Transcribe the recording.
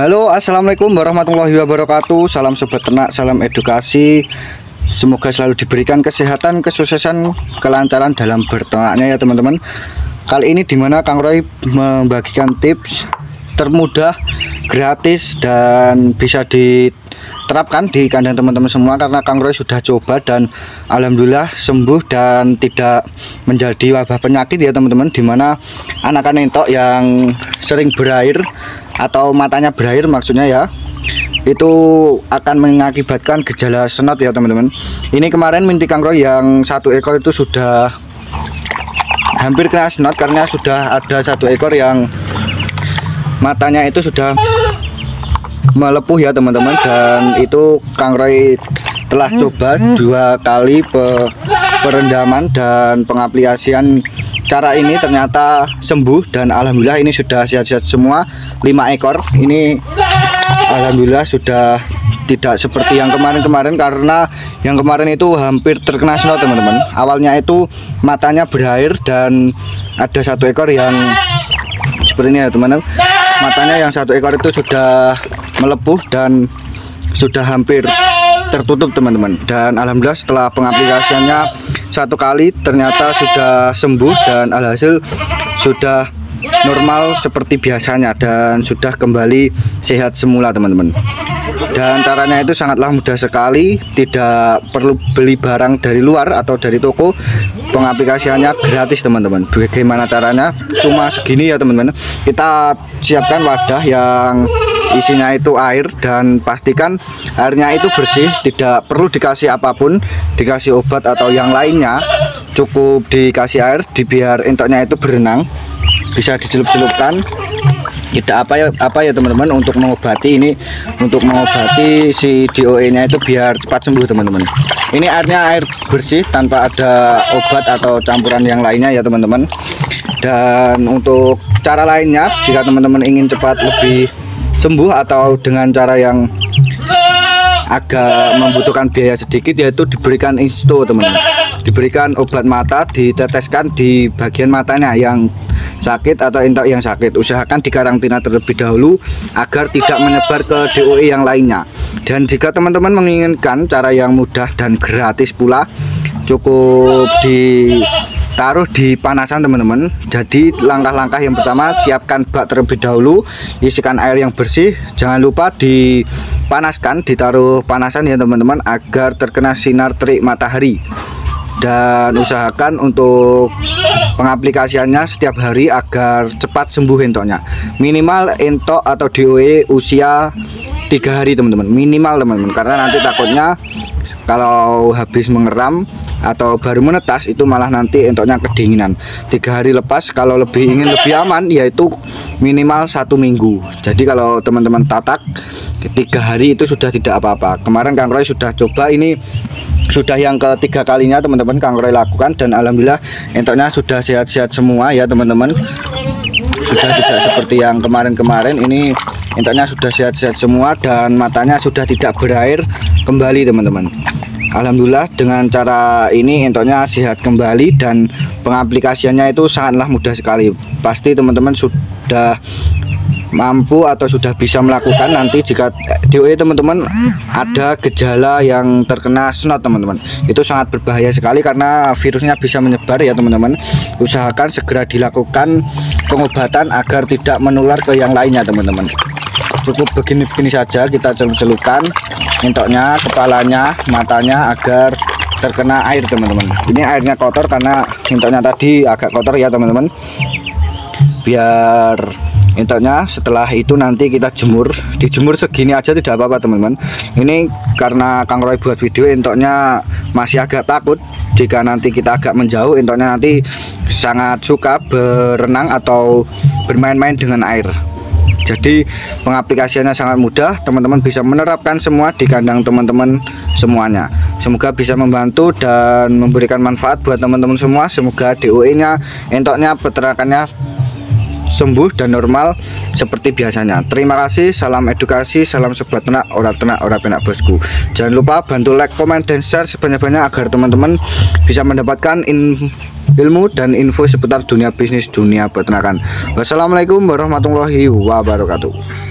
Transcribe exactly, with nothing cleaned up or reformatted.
Halo, assalamualaikum warahmatullahi wabarakatuh. Salam sobat ternak, salam edukasi. Semoga selalu diberikan kesehatan, kesuksesan, kelancaran dalam berternaknya ya teman-teman. Kali ini dimana Kang Roy membagikan tips termudah, gratis dan bisa diterapkan di kandang teman-teman semua, karena Kang Roy sudah coba dan alhamdulillah sembuh dan tidak menjadi wabah penyakit ya teman-teman. Dimana anakan entok yang sering berair atau matanya berair maksudnya ya, itu akan mengakibatkan gejala senot ya teman-teman. Ini kemarin minti Kang Roy yang satu ekor itu sudah hampir kena senot, karena sudah ada satu ekor yang matanya itu sudah melepuh ya teman-teman. Dan itu Kang Roy telah coba dua kali pe perendaman dan pengaplikasian cara ini, ternyata sembuh dan alhamdulillah ini sudah sehat-sehat semua lima ekor. Ini alhamdulillah sudah tidak seperti yang kemarin-kemarin, karena yang kemarin itu hampir terkena senot teman-teman. Awalnya itu matanya berair dan ada satu ekor yang seperti ini ya teman-teman. Matanya yang satu ekor itu sudah melepuh dan sudah hampir tertutup teman-teman. Dan alhamdulillah setelah pengaplikasiannya satu kali ternyata sudah sembuh dan alhasil sudah normal seperti biasanya dan sudah kembali sehat semula teman-teman. Dan caranya itu sangatlah mudah sekali, tidak perlu beli barang dari luar atau dari toko, pengaplikasiannya gratis teman-teman. Bagaimana caranya? Cuma segini ya teman-teman, kita siapkan wadah yang isinya itu air dan pastikan airnya itu bersih, tidak perlu dikasih apapun, dikasih obat atau yang lainnya, cukup dikasih air dibiar entoknya itu berenang, bisa dicelup-celupkan tidak apa ya apa ya teman-teman, untuk mengobati ini untuk mengobati si D O E nya itu biar cepat sembuh teman-teman. Ini airnya air bersih tanpa ada obat atau campuran yang lainnya ya teman-teman. Dan untuk cara lainnya, jika teman-teman ingin cepat lebih sembuh atau dengan cara yang agak membutuhkan biaya sedikit, yaitu diberikan insto teman-teman, diberikan obat mata, diteteskan di bagian matanya yang sakit atau entok yang sakit. Usahakan dikarantina terlebih dahulu agar tidak menyebar ke D O E yang lainnya. Dan jika teman-teman menginginkan cara yang mudah dan gratis pula, cukup di taruh di panasan teman-teman. Jadi langkah-langkah yang pertama, siapkan bak terlebih dahulu, isikan air yang bersih, jangan lupa dipanaskan, ditaruh panasan ya teman-teman agar terkena sinar terik matahari. Dan usahakan untuk pengaplikasiannya setiap hari agar cepat sembuh entoknya. Minimal entok atau D O E usia tiga hari teman-teman, minimal teman-teman, karena nanti takutnya kalau habis mengeram atau baru menetas itu malah nanti entoknya kedinginan. Tiga hari lepas. Kalau lebih ingin lebih aman yaitu minimal satu minggu. Jadi kalau teman-teman tatak tiga hari itu sudah tidak apa-apa. Kemarin Kang Roy sudah coba, ini sudah yang ketiga kalinya teman-teman Kang Roy lakukan dan alhamdulillah entoknya sudah sehat-sehat semua ya teman-teman. Sudah tidak seperti yang kemarin-kemarin, ini entoknya sudah sehat-sehat semua dan matanya sudah tidak berair kembali teman-teman. Alhamdulillah dengan cara ini entoknya sehat kembali dan pengaplikasiannya itu sangatlah mudah sekali. Pasti teman-teman sudah mampu atau sudah bisa melakukan. Nanti jika D O E teman-teman ada gejala yang terkena senot teman-teman, itu sangat berbahaya sekali karena virusnya bisa menyebar ya teman-teman. Usahakan segera dilakukan pengobatan agar tidak menular ke yang lainnya teman-teman. Cukup begini-begini saja, kita celup-celupkan entoknya, kepalanya, matanya agar terkena air teman-teman. Ini airnya kotor karena entoknya tadi agak kotor ya teman-teman. Biar entoknya setelah itu nanti kita jemur, dijemur segini aja tidak apa-apa teman-teman. Ini karena Kang Roy buat video entoknya masih agak takut, jika nanti kita agak menjauh entoknya nanti sangat suka berenang atau bermain-main dengan air. Jadi pengaplikasiannya sangat mudah, teman-teman bisa menerapkan semua di kandang teman-teman semuanya. Semoga bisa membantu dan memberikan manfaat buat teman-teman semua. Semoga D O E-nya, entoknya, peternakannya sembuh dan normal seperti biasanya. Terima kasih, salam edukasi, salam sobat ternak, ora ternak ora penak bosku. Jangan lupa bantu like, komen, dan share sebanyak-banyak agar teman-teman bisa mendapatkan ilmu dan info seputar dunia bisnis, dunia peternakan. Wassalamualaikum warahmatullahi wabarakatuh.